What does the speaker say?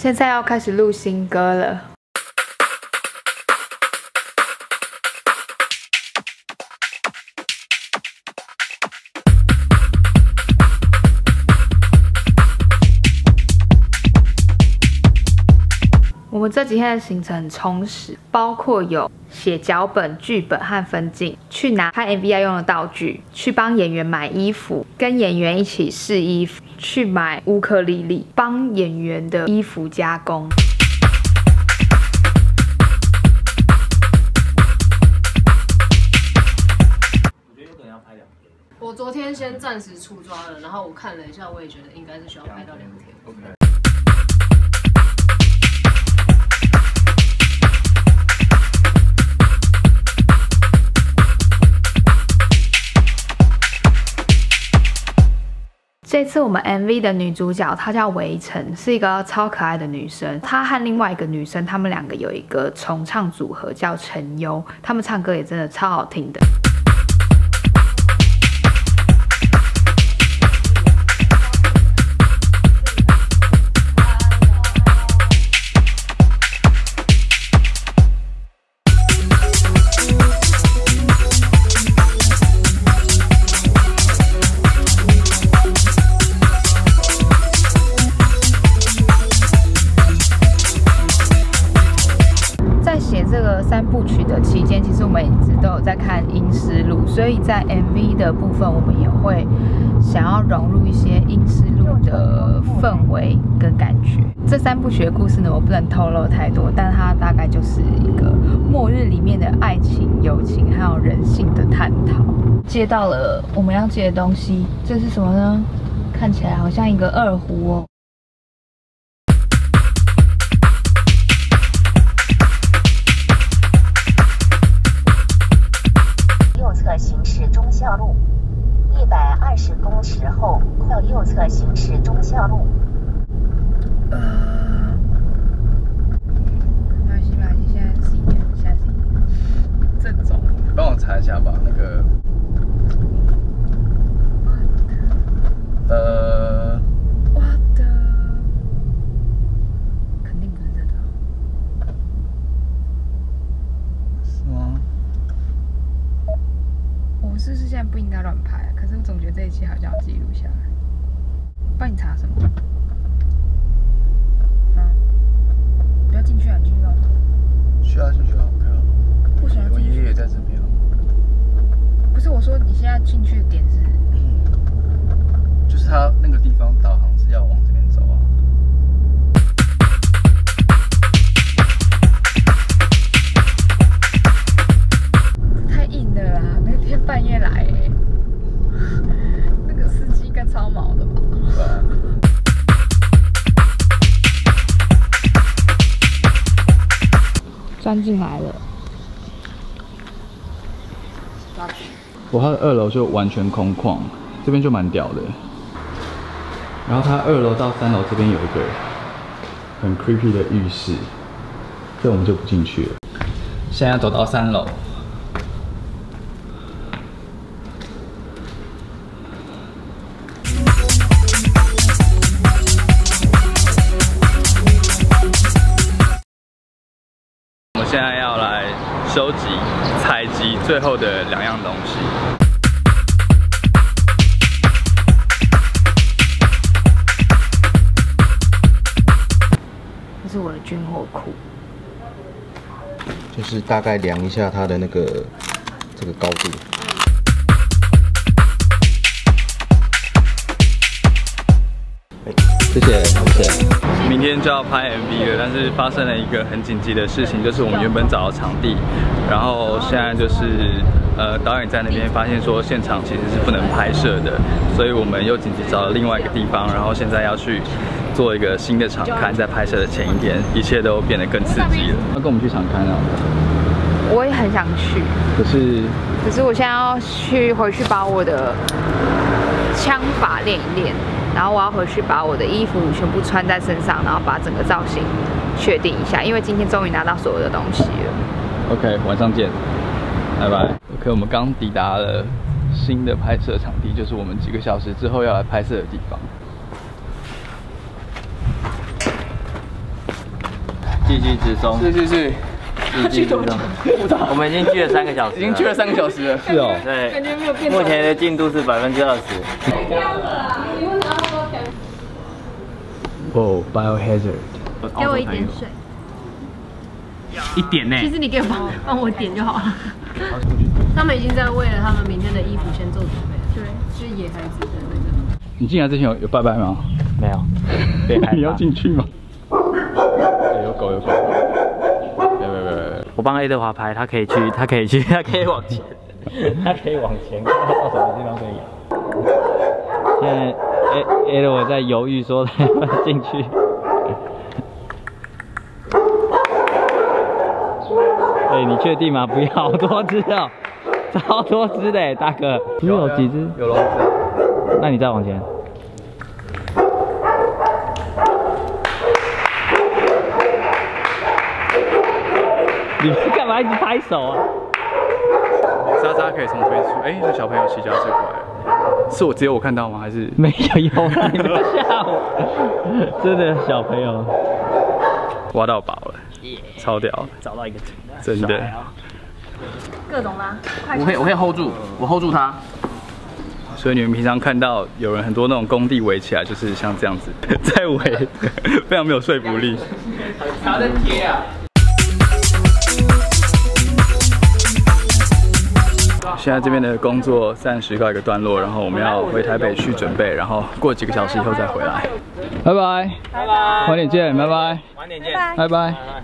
现在要开始录新歌了。 我们这几天的行程很充实，包括有写脚本、剧本和分镜，去拿拍 MV 要用的道具，去帮演员买衣服，跟演员一起试衣服，去买乌克丽丽，帮演员的衣服加工。 我昨天先暂时出抓了，然后我看了一下，我也觉得应该是需要拍到2天。Okay. 这次我们 MV 的女主角她叫维晨，是一个超可爱的女生。她和另外一个女生，她们两个有一个重唱组合叫陈优，她们唱歌也真的超好听的。 3部曲的期间，其实我们一直都有在看《阴尸路》，所以在 MV 的部分，我们也会想要融入一些《阴尸路》的氛围跟感觉。这3部曲的故事呢，我不能透露太多，但它大概就是一个末日里面的爱情、友情还有人性的探讨。接到了我们要接的东西，这是什么呢？看起来好像一个二胡哦。 120公尺后到右侧行驶忠孝路。没关系，没关系，现在11点，现在11点，正走。你帮我查一下吧，那个，我的，肯定不是这个，是吗？我是不是现在不应该乱拍？ 可是我总觉得这一期好像要记录下来。帮你查什么？啊！不要进去啊！你进去干嘛？去啊，进去啊 ，OK 啊。不想要进去。我爷爷也在这边啊。不是我说，你现在进去的点是？就是他那个地方导航是要往这边走啊。 搬进来了，我它的2楼就完全空旷，这边就蛮屌的。然后它2楼到3楼这边有一个很 creepy 的浴室，这我们就不进去了。现在走到3楼，现在要来收集、采集最后的2样东西。这是我的军火库，就是大概量一下它的那个这个高度。 谢谢，谢谢。明天就要拍 MV 了，但是发生了一个很紧急的事情，就是我们原本找到场地，然后现在就是导演在那边发现说现场其实是不能拍摄的，所以我们又紧急找了另外一个地方，然后现在要去做一个新的场勘，在拍摄的前一天，一切都变得更刺激了。要跟我们去场勘啊？我也很想去，可是我现在要回去把我的枪法练一练。 然后我要回去把我的衣服全部穿在身上，然后把整个造型确定一下，因为今天终于拿到所有的东西了。OK， 晚上见，拜拜。OK， 我们刚抵达了新的拍摄场地，就是我们几个小时之后要来拍摄的地方。继续直冲，是。 我们已经聚了3个小时，已经聚了3个小时了。是哦，对，感觉没有变。目前的进度是20%。哦 ，Biohazard。给我一点水。一点呢？其实你给我帮我点就好了。他们已经在为了他们明天的衣服先做准备了。对，是野孩子的那个。你进来之前有拜拜吗？没有。你要进去吗？有狗有狗。 我帮爱德华拍，他可以往前，他可以往前，看到什么地方可以摇。现在爱德华在犹豫说他要不要进去。哎，你确定吗？不要，好多只哦，超多只的，大哥。你有几只？有龙子。那你再往前。 你们干嘛一直拍手啊？莎莎可以从推出，哎，那小朋友骑脚最快，是我只有我看到吗？还是没有有啊？你不要吓我！真的小朋友挖到宝了，超屌！找到一个真的，各种啦，我可以 hold 住，我 hold 住他。所以你们平常看到有人很多那种工地围起来，就是像这样子在围，非常没有说服力。啥在贴啊？ 现在这边的工作暂时告一个段落，然后我们要回台北去准备，然后过几个小时以后再回来。拜拜，晚点见，拜拜，晚点见，拜拜。